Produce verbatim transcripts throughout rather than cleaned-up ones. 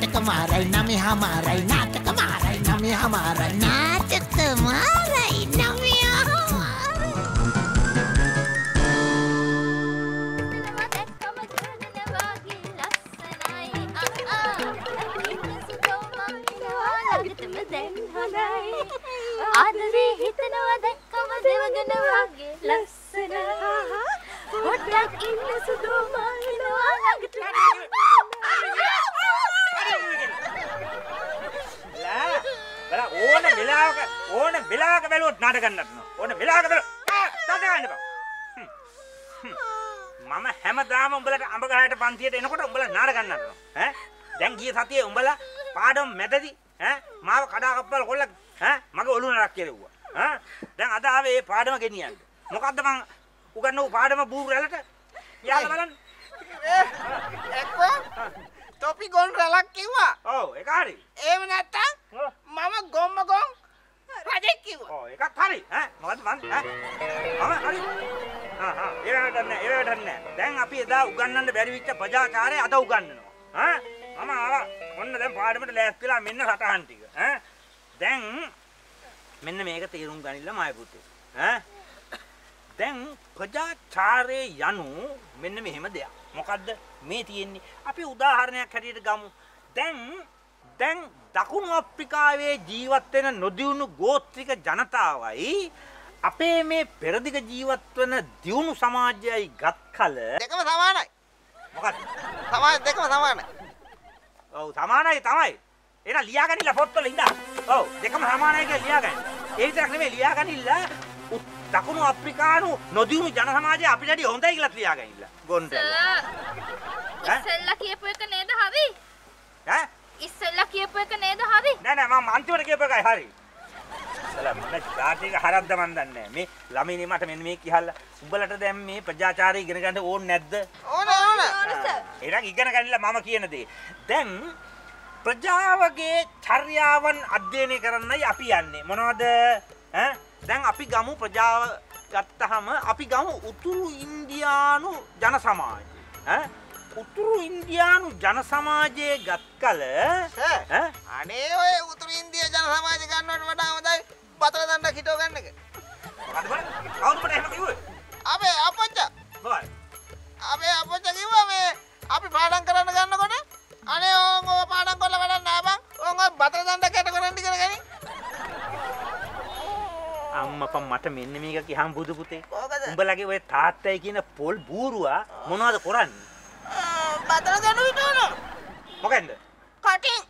नाटक माराय नमी हमाराय नाटक माराय नमी हमाराय नाटक माराय नमी ಆದರೆ ಹಿತನವದಕ್ಕವ ದೇವಗನವಾಗಿ ಲಸ್ಸನ ಹೊಟ್ಟಾಗ ಇನ್ನು ಸುಧೋಮ ಎನ್ನುವಾಗತ್ಲಾ ಬರ ಓನ ವಿಲಾಗ ಓನ ವಿಲಾಗ ಬೆಲುವತ್ ನಾಟಕನ್ನತ್ನ ಓನ ವಿಲಾಗ ಬೆಲು ತದಗನ್ನ ಬಾ මම හැමදාම උඹලට අඹගහයට පන්තියට එනකොට උඹලා නාටක ගන්නනවා ඈ දැන් ගිය සතියේ උඹලා පාඩම් මැදදී ඈ මාව කඩාකප්පල කොල්ලක් ඈ මගේ ඔළුව නරක් කෙරුවා ඈ දැන් අද ආවේ මේ පාඩම ගෙනියන්න මොකද්ද මං උගන්නව පාඩම බූරැලට යාලා බලන්න එක්කෝ තොපි ගොන් රැලක් කිව්වා ඔව් ඒක හරි එහෙම නැත්තම් මම ගොම්ම ගොන් රජෙක් කිව්වා ඔව් ඒකත් හරි ඈ මොකද්ද මං ඈ මම හරි හා හා ඒවට නෑ ඒවට නෑ දැන් අපි එදා උගන්නන්න බැරි විච්ච ප්‍රජාකාරය අද උගන්නනවා ඈ මම ආවා ඔන්න දැන් පාඩමට ලෑස්තිලා මෙන්න සටහන් ටික ඈ දැන් මෙන්න මේක තීරුම් ගනින්න මායි පුතේ ඈ දැන් ප්‍රජාචාරයේ යනු මෙන්න මෙහෙම දෙයක් මොකද්ද මේ තියෙන්නේ අපි උදාහරණයක් හැටියට ගමු දැන් දැන් දකුණු අප්‍රිකාවේ ජීවත් වෙන නොදියුණු ගෝත්‍රික ජනතාවයි අපේ මේ පෙරදිග ජීවත් වෙන දියුණු සමාජයයි ගත් කල දෙකම සමානයි මොකද්ද සමාජ දෙකම සමානයි ඔව් සමානයි තමයි එන ලියාගනිලා පොත්වල ඉඳා. ඔව් දෙකම සමානයි කියලා ලියාගන්න. ඒ විතරක් නෙමෙයි ලියාගනිලා දකුණු අප්‍රිකානු නොදියුණු ජන සමාජය අපිට වඩා හොඳයි කියලා ලියාගනිලා. ගොන්ටල. ඉස්සෙල්ලා කියපු එක නේද හරි? ඈ? ඉස්සෙල්ලා කියපු එක නේද හරි? නෑ නෑ මම අන්තිමට කියපු එකයි හරි. ඉස්සෙල්ලා මම ඩාටික හරද්ද මන් දන්නේ නෑ. මේ ළමිනේ මට මෙන්න මේ කියහල්ලා. උඹලට දැන් මේ ප්‍රජාචාරය ඉගෙන ගන්න ඕනේ නැද්ද? ඕන ඕන. එහෙනම් ඉගෙන ගනිලා මම කියන දේ. දැන් ප්‍රජාවගේ චර්යාවන් අධ්‍යයනය කරන්නයි අපි යන්නේ මොනවද ඈ දැන් අපි ගමු ප්‍රජාව ගත්තාම අපි ගමු උතුරු ඉන්දියානු ජන සමාජය ඈ උතුරු ඉන්දියානු ජන සමාජයේ ගත්කල ඈ අනේ ඔය උතුරු ඉන්දියා ජන සමාජය ගන්නවට වඩා හොඳයි බතල දණ්ඩ හිටව ගන්න එක මොකද බලන්න කවුරු මට එහෙම කිව්වේ අපේ අපච්චා බලන්න අපේ අපච්චා කිව්වා මේ අපි පාඩම් කරන්න ගන්නකොට අනේ ඕංගෝ පාඩම් කරලා වැඩක් නෑ බං. ඕංගෝ බතල දණ්ඩ කැට කරන් ඉගෙන ගනි. අම්මපා මට මෙන්න මේක කියහම බුදු පුතේ. උඹලගේ ඔය තාත්තයි කියන පොල් බූරුවා මොනවද කරන්නේ? බතල දණ්ඩ විතරන. මොකෙන්ද? කටින්.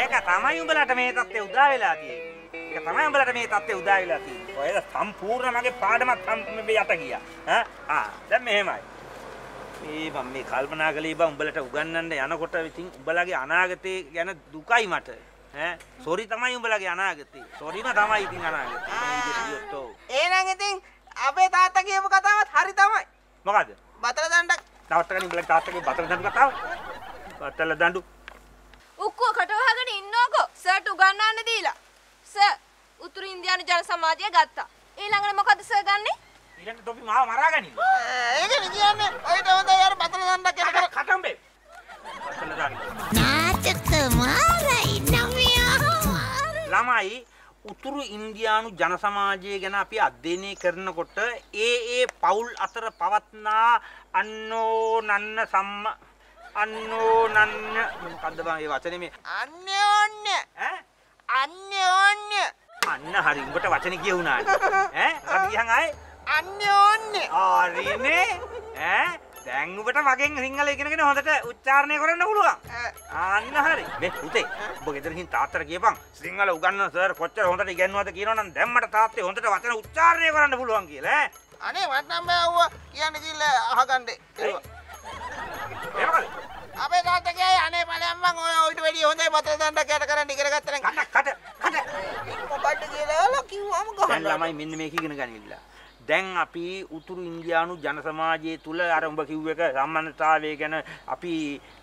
ඒක තමයි උඹලට මේ තත්ත්වේ උදා වෙලා තියෙන්නේ. ඒක තමයි උඹලට මේ තත්ත්වේ උදා වෙලා තියෙන්නේ. ඔය සම්පූර්ණ මගේ පාඩමත් මේ යට ගියා. ඈ ආ දැන් මෙහෙමයි. ඒ මම මේ කල්පනා කළේ බං උඹලට උගන්වන්න යනකොට ඉතින් උඹලගේ අනාගතේ ගැන දුකයි මට ඈ සෝරි තමයි උඹලගේ අනාගතේ සෝරිම තමයි ඉතින් අනාගතේ එහෙනම් ඉතින් අපේ තාත්තා කියපු කතාවත් හරි තමයි මොකද බතල දණ්ඩක් තාත්තා කලින් උඹලගේ තාත්තගේ බතල දණ්ඩු කතාව බතල දණ්ඩු උක්කුව කටවහගෙන ඉන්නකො සර්ට උගන්වන්න දීලා සර් උතුරු ඉන්දියානු ජන සමාජය ගත්තා ඊළඟට මොකද සර් ගන්නේ ඊළඟට තොපි මාව මරාගනින්න. ඒක නිදියන්නේ. ඔයිට හොඳයි අර බතල දණ්ඩක් එකට කටම්බේ. බතල දණ්ඩ. නාටක මාරයි නමියෝ. ළමයි උතුරු ඉන්දියානු ජන සමාජය ගැන අපි අධ්‍යයනය කරනකොට ඒ ඒ පවුල් අතර පවත්නා අන්නෝ නන්න සම්ම අන්නෝ නන්න මොකද්ද බං මේ වචනේ මේ අන්නෝන්‍ය ඈ අන්නෝන්‍ය අන්න හරි උඹට වචනේ කියුණානේ ඈ අපි ගියන් ආයේ අන්‍යෝන්නේ ආරිනේ ඈ දැන් උඹට මගෙන් සිංහල ඉගෙනගෙන හොඳට උච්චාරණය කරන්න පුළුවන් ආන්න හරි මේ පුතේ ඔබ ගෙදරින් තාත්තට කියපන් සිංහල උගන්වන සර් කොච්චර හොඳට ඉගෙනුවද කියනවනම් දැන් මට තාත්තේ හොඳට වචන උච්චාරණය කරන්න පුළුවන් කියලා ඈ අනේ මට නම් බෑ ඌව කියන්න කිව්ලා අහගන්නේ එහෙමද අපේ තාත්තා කියයි අනේ බලයන් මං ඔය ඔයිට වැඩිය හොඳයි බතල දණ්ඩක් යට කරන් ඉගෙන ගත්ත නම් කට කට කට මොකද්ද කියලා කිව්වම ගහනවා දැන් ළමයි මෙන්න මේක ඉගෙන ගන්න දැන් අපි උතුරු ඉන්දියානු ජන සමාජයේ තුල අර උඹ කිව්ව එක සම්බන්ධතාවය ගැන අපි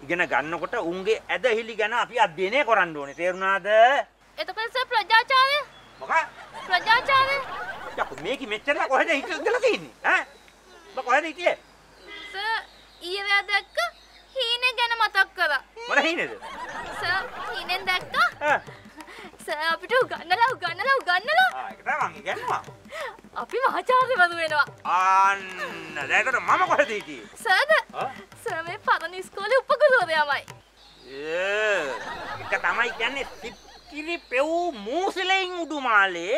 ඉගෙන ගන්නකොට උන්ගේ ඇදහිලි ගැන අපි අධ්‍යයනය කරන්න ඕනේ තේරුණාද? එතකොට සර් ප්‍රජාචාරය මොකක්? ප්‍රජාචාරය? යකෝ මේක මෙච්චර කොහෙද හිටලා තියෙන්නේ? ඈ? ඔබ කොහෙද හිටියේ? සර් ඊයේ දැක්ක හීනේ ගැන මතක් කරා. වහිනේද? සර් ඉනෙන් දැක්කා? ආ. සර් අපිට උගන්නලා උගන්නලා උගන්නලා. ආ ඒක තමයි ගන්නවා. අපි මහාචාර්ය වදු වෙනවා. අන්න දැන් මම කොහෙද ඉති? සර්ද? සර් මේ පරණ ඉස්කෝලේ උපගුරුවරයාමයි. ඒ ඒක තමයි කියන්නේ පිටිලි පෙව් මූසලෙන් උඩු මාලේ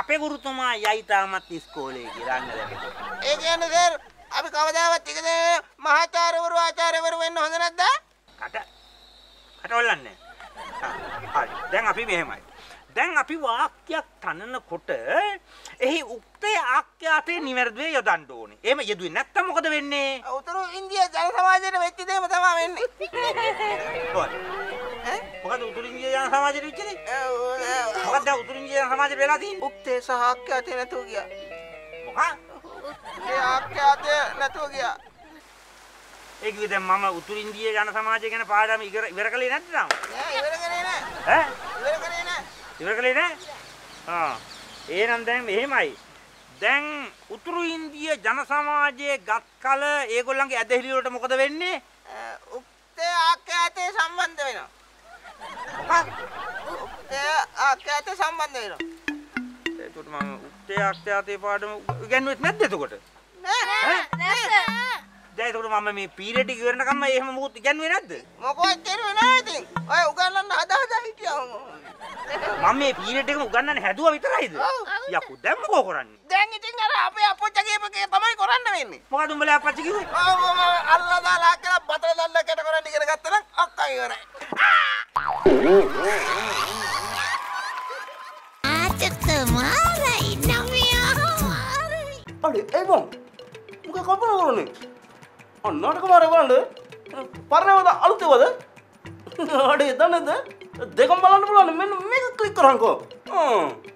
අපේ ගුරුතුමා යයි තාමත් ඉස්කෝලේ කියලා අන්න දැක්කේ. ඒ කියන්නේ සර් අපි කවදාවත් එකද මහාචාර්යවරු ආචාර්යවරු වෙන්න හොඳ නැද්ද? කට කට ඔල්ලන්නේ. හරි. දැන් අපි මෙහෙමයි. දැන් අපි වාක්‍යයක් තනනකොට එහි උක්තේ ආඛ්‍යාතේ නිවැරදිව යොදන්න ඕනේ. එහෙම යෙදුවේ නැත්තම් මොකද වෙන්නේ? උතුරු ඉන්දියා ජන සමාජයේ වෙච්ච දෙයම තමයි වෙන්නේ. හරි. ඈ? මොකද උතුරු ඉන්දියා ජන සමාජයේ වෙච්චනේ? මොකද උතුරු ඉන්දියා ජන සමාජයේ වෙලා තියෙන්නේ? උක්තේ සහ ආඛ්‍යාතේ නැතුව ගියා. මොකක්? ये आपके आते नतो गया एक विधे मामा उत्तर इंडिया जाना समाज के ना पहाड़ में इधर इधर कले ना दिलाऊं इधर कले ना हैं इधर कले ना इधर कले ना हाँ ये नम दें ये माई दें उत्तर इंडिया जाना समाज के गत कल एक उल्लंघन के अधेली लोटे मुकद्दर बन्ने उत्ते आपके आते संबंध में ना उत्ते आपके आते संबंध में ना तो मामा ते आते आते पार्ट में गैन में इतना देते कोटे नहीं नहीं जाए थोड़ा मामा में पीरियड की वजह ना कम ये हम बहुत गैन में ना दे मौका तेरे में ना दे और उगाना ना दादा जाए क्या हो मामे पीरियड के उगाना नहीं है तू अभी तो रही है या कुछ दें मौका कराने देंगे जिंगा रहा पे आप चक्की पे तमाही कराने में नहीं मौका तुम बोले आप चक्की हुई अल्लाह ताला के ना बतरे लाल के ना कराने के ना तेरा अक्का ही हो रहा है आज तमाह अरे एक बार मुझे कॉपी ना करोगे और नाटक मारे बांडे पारने वाला अलग वाला अरे इधर नहीं थे देखो मालूम पड़ा नहीं मैंने मेरे क्लिक करांगो